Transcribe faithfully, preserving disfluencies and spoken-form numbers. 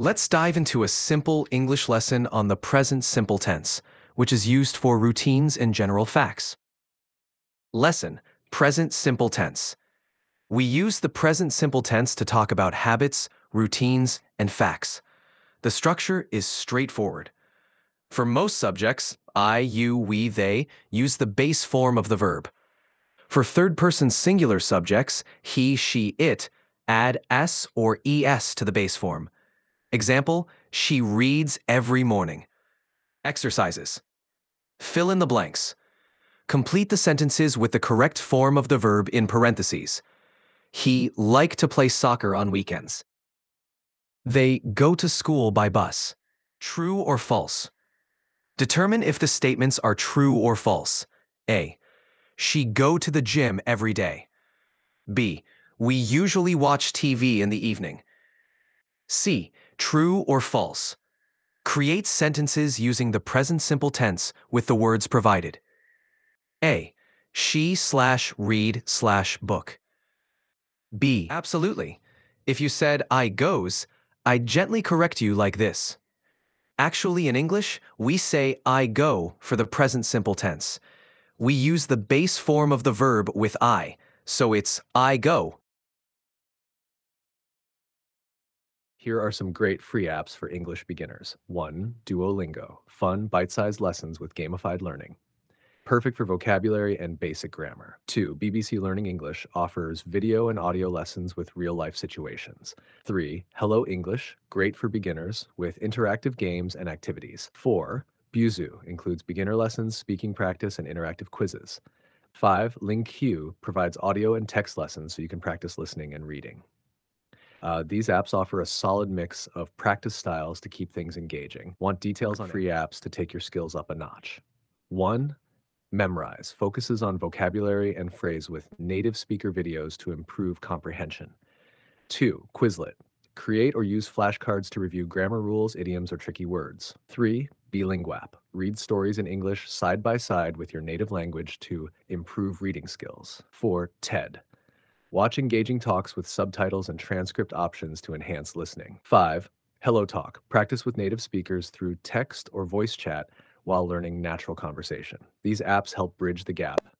Let's dive into a simple English lesson on the present simple tense, which is used for routines and general facts. Lesson: Present simple tense. We use the present simple tense to talk about habits, routines, and facts. The structure is straightforward. For most subjects, I, you, we, they use the base form of the verb. For third-person singular subjects, he, she, it, add s or es to the base form. Example, she reads every morning. Exercises. Fill in the blanks. Complete the sentences with the correct form of the verb in parentheses. He liked to play soccer on weekends. They go to school by bus. True or false? Determine if the statements are true or false. A. She go to the gym every day. B. We usually watch T V in the evening. C. True or false? Create sentences using the present simple tense with the words provided. A. She slash read slash book. B. Absolutely. If you said I goes, I gently correct you like this. Actually, in English, we say I go for the present simple tense. We use the base form of the verb with I, so it's I go. Here are some great free apps for English beginners. one. Duolingo. Fun, bite-sized lessons with gamified learning. Perfect for vocabulary and basic grammar. two. B B C Learning English offers video and audio lessons with real-life situations. three. Hello English, great for beginners with interactive games and activities. four. Busuu includes beginner lessons, speaking practice, and interactive quizzes. five. LingQ provides audio and text lessons so you can practice listening and reading. Uh, these apps offer a solid mix of practice styles to keep things engaging. Want details on free apps to take your skills up a notch? one. Memrise focuses on vocabulary and phrase with native speaker videos to improve comprehension. two. Quizlet. Create or use flashcards to review grammar rules, idioms, or tricky words. three. BeLinguap. Read stories in English side by side with your native language to improve reading skills. four. TED. Watch engaging talks with subtitles and transcript options to enhance listening. five. HelloTalk. Practice with native speakers through text or voice chat while learning natural conversation. These apps help bridge the gap